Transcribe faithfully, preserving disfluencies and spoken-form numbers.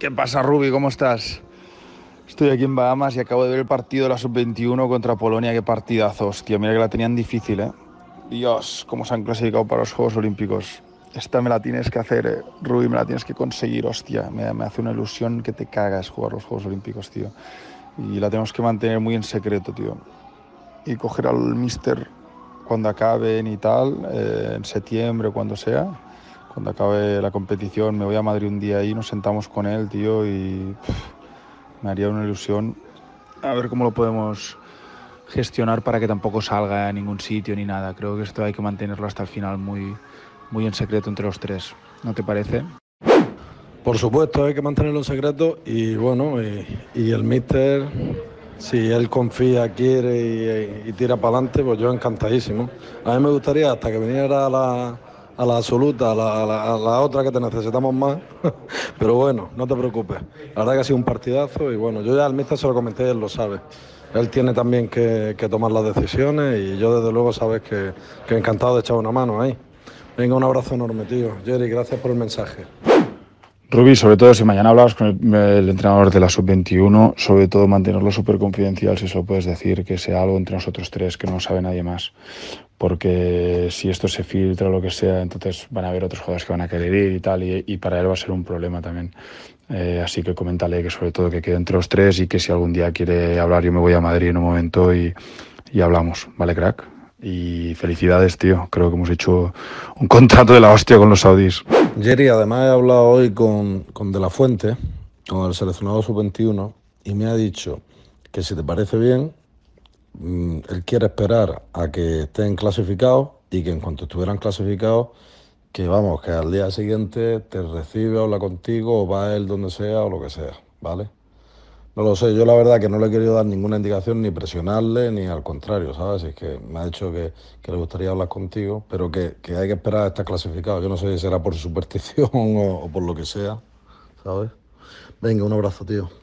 ¿Qué pasa, Rubi? ¿Cómo estás? Estoy aquí en Bahamas y acabo de ver el partido de la sub veintiuno contra Polonia. Qué partidazo, hostia. Mira que la tenían difícil, ¿eh? Dios, cómo se han clasificado para los Juegos Olímpicos. Esta me la tienes que hacer, eh. Rubi, me la tienes que conseguir, hostia. Me, me hace una ilusión que te cagas jugar los Juegos Olímpicos, tío. Y la tenemos que mantener muy en secreto, tío. Y coger al mister cuando acaben y tal, eh, en septiembre o cuando sea, cuando acabe la competición, me voy a Madrid un día y nos sentamos con él, tío, y pff, me haría una ilusión a ver cómo lo podemos gestionar para que tampoco salga a ningún sitio ni nada. Creo que esto hay que mantenerlo hasta el final muy, muy en secreto entre los tres. ¿No te parece? Por supuesto, hay que mantenerlo en secreto y bueno, y, y el míster, si él confía, quiere y, y tira para adelante, pues yo encantadísimo. A mí me gustaría hasta que viniera a la, a la absoluta, a la, a, la, a la otra que te necesitamos más, pero bueno, no te preocupes. La verdad que ha sido un partidazo y bueno, yo ya al míster se lo comenté y él lo sabe. Él tiene también que, que tomar las decisiones y yo desde luego sabes que, que encantado de echar una mano ahí. Venga, un abrazo enorme, tío. Jerry, gracias por el mensaje. Rubi, sobre todo si mañana hablabas con el, el entrenador de la sub veintiuno, sobre todo mantenerlo súper confidencial, si se lo puedes decir, que sea algo entre nosotros tres, que no lo sabe nadie más. Porque si esto se filtra o lo que sea, entonces van a haber otros jugadores que van a querer ir y tal, y, y para él va a ser un problema también. Eh, así que coméntale que sobre todo que quede entre los tres y que si algún día quiere hablar, yo me voy a Madrid en un momento y, y hablamos. ¿Vale, crack? Y felicidades, tío. Creo que hemos hecho un contrato de la hostia con los saudís. Jerry, además he hablado hoy con, con De La Fuente, con el seleccionado sub veintiuno, y me ha dicho que si te parece bien, él quiere esperar a que estén clasificados y que en cuanto estuvieran clasificados, que vamos, que al día siguiente te recibe, habla contigo, o va él donde sea o lo que sea, ¿vale? No lo sé, yo la verdad que no le he querido dar ninguna indicación, ni presionarle, ni al contrario, ¿sabes? Es que me ha dicho que, que le gustaría hablar contigo, pero que, que hay que esperar a estar clasificado. Yo no sé si será por superstición o, o por lo que sea, ¿sabes? Venga, un abrazo, tío.